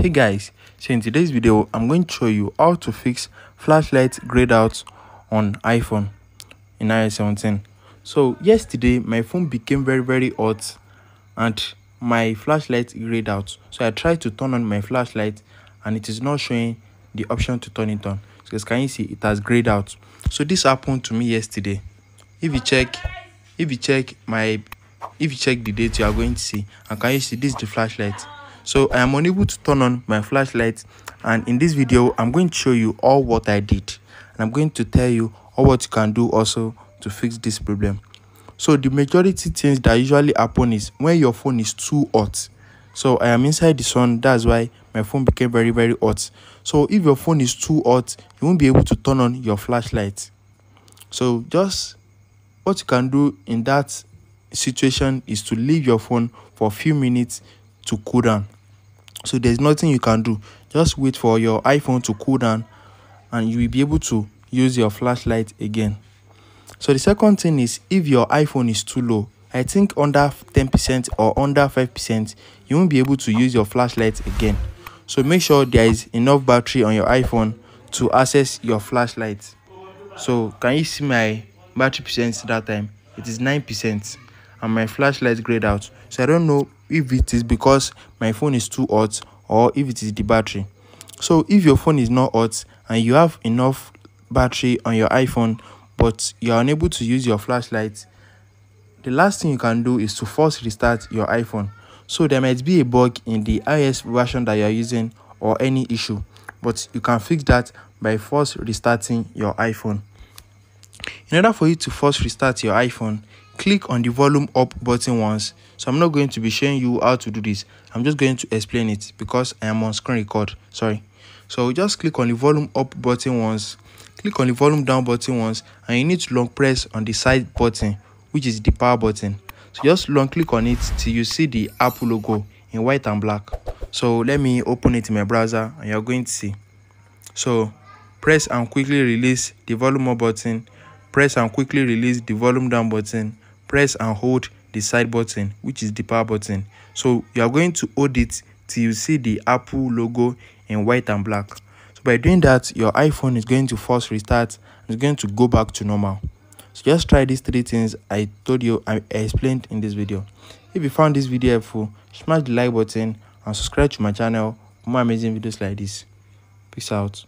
Hey guys, so in today's video I'm going to show you how to fix flashlight grayed out on iPhone in iOS 17. So yesterday my phone became very hot and my flashlight grayed out, so I tried to turn on my flashlight and it is not showing the option to turn it on. So as can you see, it has grayed out. So this happened to me yesterday. If you check the date, you are going to see, and can you see this is the flashlight? So I am unable to turn on my flashlight, and in this video I'm going to show you all what I did, and I'm going to tell you all what you can do also to fix this problem. So the majority things that usually happen is when your phone is too hot. So I am inside the sun, that's why my phone became very hot. So if your phone is too hot, you won't be able to turn on your flashlight. So just what you can do in that situation is to leave your phone for a few minutes to cool down. So there's nothing you can do, just wait for your iPhone to cool down and you will be able to use your flashlight again. So the second thing is, if your iPhone is too low, I think under 10% or under 5%, you won't be able to use your flashlight again. So make sure there is enough battery on your iPhone to access your flashlight. So can you see my battery percent that time? It is 9% and my flashlight grayed out. So I don't know if it is because my phone is too hot or if it is the battery. So if your phone is not hot and you have enough battery on your iPhone but you are unable to use your flashlight, the last thing you can do is to force restart your iPhone. So there might be a bug in the iOS version that you are using or any issue, but you can fix that by force restarting your iPhone. In order for you to force restart your iPhone, click on the volume up button once. So I'm not going to be showing you how to do this, I'm just going to explain it because I am on screen record, sorry. So just click on the volume up button once, click on the volume down button once, and you need to long press on the side button, which is the power button. So just long click on it till you see the Apple logo in white and black. So let me open it in my browser and you're going to see. So press and quickly release the volume up button, press and quickly release the volume down button, press and hold the side button, which is the power button. So you are going to hold it till you see the Apple logo in white and black. So by doing that, your iPhone is going to force restart and it's going to go back to normal. So just try these three things I told you, I explained in this video. If you found this video helpful, smash the like button and subscribe to my channel for more amazing videos like this. Peace out.